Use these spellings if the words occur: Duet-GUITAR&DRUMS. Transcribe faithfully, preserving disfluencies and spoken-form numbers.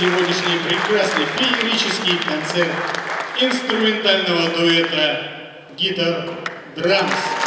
сегодняшний прекрасный феерический концерт инструментального дуэта «Гитар-Драмс».